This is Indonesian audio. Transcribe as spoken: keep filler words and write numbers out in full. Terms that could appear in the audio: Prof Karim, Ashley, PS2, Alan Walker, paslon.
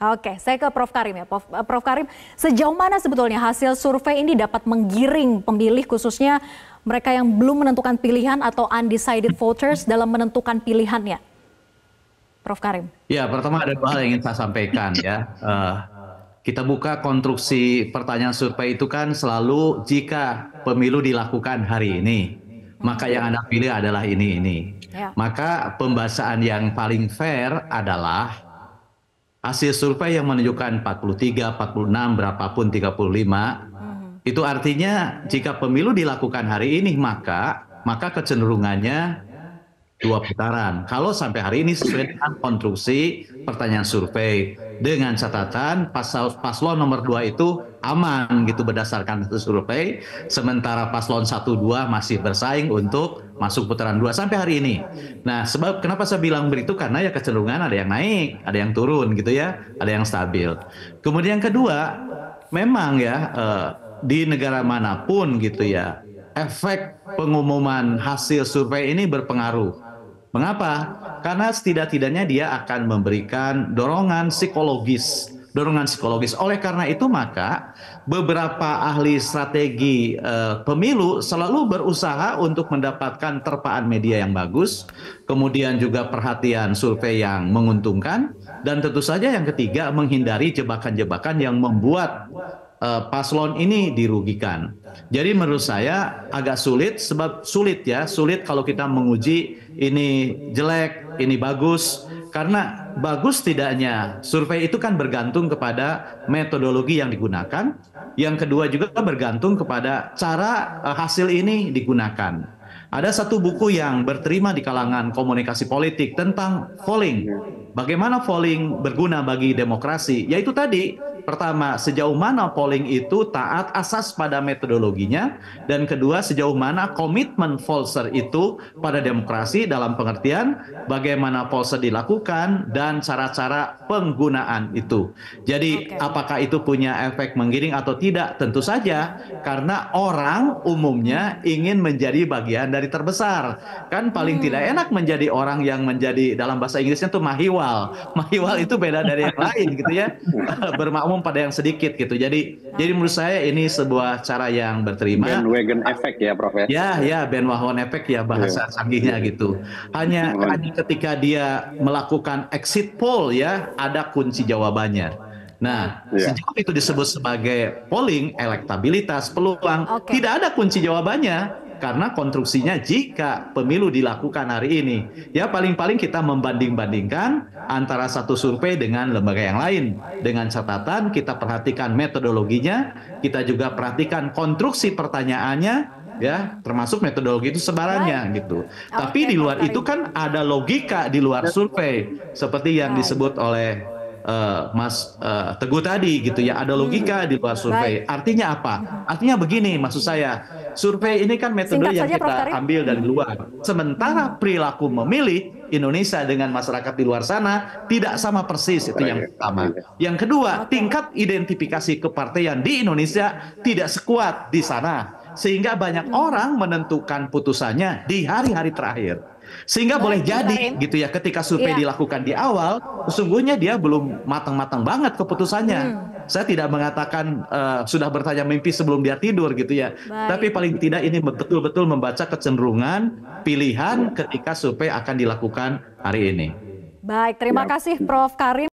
Oke, saya ke Prof Karim ya. Prof Karim, sejauh mana sebetulnya hasil survei ini dapat menggiring pemilih khususnya mereka yang belum menentukan pilihan atau undecided voters dalam menentukan pilihannya? Prof Karim. Ya, pertama ada hal yang ingin saya sampaikan ya. Uh, kita buka konstruksi pertanyaan survei itu kan selalu jika pemilu dilakukan hari ini, maka yang Anda pilih adalah ini, ini. Ya. Maka pembahasan yang paling fair adalah hasil survei yang menunjukkan empat puluh tiga, empat puluh enam, berapapun tiga puluh lima, hmm. itu artinya jika pemilu dilakukan hari ini maka maka kecenderungannya dua putaran. Kalau sampai hari ini sesuai dengan konstruksi pertanyaan survei dengan catatan pasal paslon nomor dua itu aman gitu berdasarkan hasil survei, sementara paslon satu dua masih bersaing untuk masuk putaran dua sampai hari ini. Nah, sebab kenapa saya bilang begitu karena ya kecenderungan ada yang naik, ada yang turun gitu ya, ada yang stabil. Kemudian yang kedua, memang ya eh, di negara manapun gitu ya, efek pengumuman hasil survei ini berpengaruh. Mengapa? Karena setidak-tidaknya dia akan memberikan dorongan psikologis. Dorongan psikologis. Oleh karena itu maka beberapa ahli strategi eh, pemilu selalu berusaha untuk mendapatkan terpaan media yang bagus, kemudian juga perhatian survei yang menguntungkan, dan tentu saja yang ketiga menghindari jebakan-jebakan yang membuat eh, paslon ini dirugikan. Jadi menurut saya agak sulit, sebab sulit ya, sulit kalau kita menguji ini jelek, ini bagus. Karena bagus tidaknya survei itu kan bergantung kepada metodologi yang digunakan. Yang kedua juga bergantung kepada cara hasil ini digunakan. Ada satu buku yang berterima di kalangan komunikasi politik tentang polling. Bagaimana polling berguna bagi demokrasi? Yaitu tadi, pertama, sejauh mana polling itu taat asas pada metodologinya. Dan kedua, sejauh mana komitmen pollster itu pada demokrasi dalam pengertian bagaimana pollster dilakukan dan cara-cara penggunaan itu. Jadi, okay. Apakah itu punya efek menggiring atau tidak? Tentu saja, karena orang umumnya ingin menjadi bagian dari terbesar. Kan paling hmm. tidak enak menjadi orang yang menjadi, dalam bahasa Inggrisnya itu mahiwal. Mahiwal itu beda dari yang lain gitu ya. Bermakmur pada yang sedikit gitu. Jadi nah. jadi menurut saya ini sebuah cara yang berterima. Bandwagon efek ya, Prof. Ya, ya, bandwagon efek ya bahasa yeah. canggihnya gitu. Hanya yeah. ketika dia melakukan exit poll ya, ada kunci jawabannya. Nah, yeah. sejauh itu disebut sebagai polling, elektabilitas, peluang, okay. tidak ada kunci jawabannya. Karena konstruksinya jika pemilu dilakukan hari ini. Ya paling-paling kita membanding-bandingkan antara satu survei dengan lembaga yang lain. Dengan catatan kita perhatikan metodologinya, kita juga perhatikan konstruksi pertanyaannya, ya termasuk metodologi itu sebarannya right. gitu. Okay, tapi di luar okay. itu kan ada logika di luar survei. Seperti yang right. disebut oleh Uh, Mas uh, Teguh tadi gitu ya, ada logika di luar survei. Artinya apa? Artinya begini, maksud saya survei ini kan metode Singkat yang saja, kita ambil dari luar. Sementara perilaku memilih Indonesia dengan masyarakat di luar sana tidak sama persis, itu yang pertama. Yang kedua, tingkat identifikasi kepartaian di Indonesia tidak sekuat di sana, sehingga banyak orang menentukan putusannya di hari-hari terakhir. Sehingga nah, boleh jadi gitu ya ketika survei ya. dilakukan di awal, sesungguhnya dia belum matang-matang banget keputusannya. Hmm. Saya tidak mengatakan uh, sudah bertanya mimpi sebelum dia tidur gitu ya. Baik. Tapi paling tidak ini betul-betul membaca kecenderungan pilihan ketika survei akan dilakukan hari ini. Baik, terima kasih Prof Karim.